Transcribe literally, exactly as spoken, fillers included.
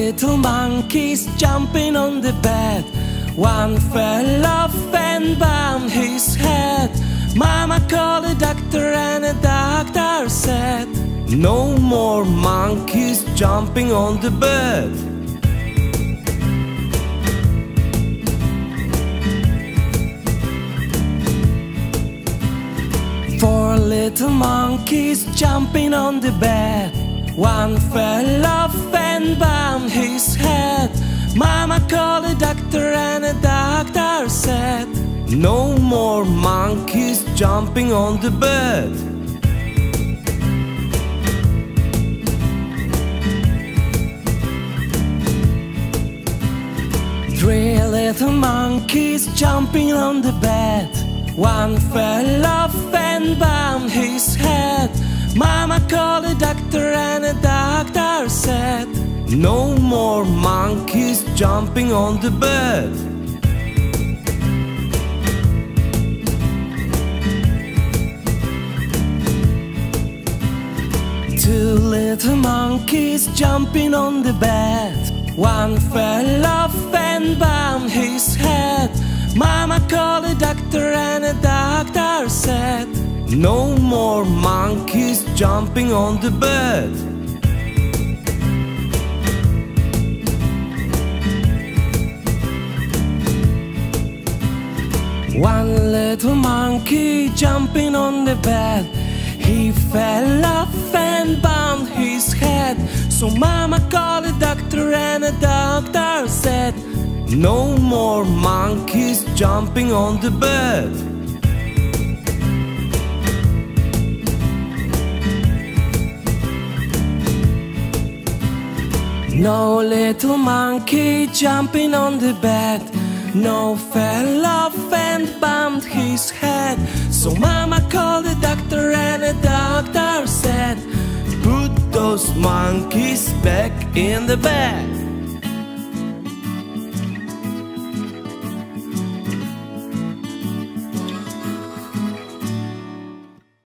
little monkeys jumping on the bed. One fell off and bumped his head. Mama called a doctor and the doctor said, no more monkeys jumping on the bed. Four little monkeys jumping on the bed. One fell off and bumped his head. Mama called a doctor and the doctor said, no more monkeys jumping on the bed. Three little monkeys jumping on the bed. One fell off and bumped his head. Mama called a doctor and the doctor said, no more monkeys jumping on the bed. Two little monkeys jumping on the bed. One fell off and bumped his head. Mama called a doctor and the doctor said, no more monkeys jumping on the bed. One little monkey jumping on the bed. He fell off and bumped his head. So Mama called a doctor and the doctor said, no more monkeys jumping on the bed. No little monkey jumping on the bed. No fell off and bumped his head. So Mama called the doctor and the doctor said, put those monkeys back in the bed.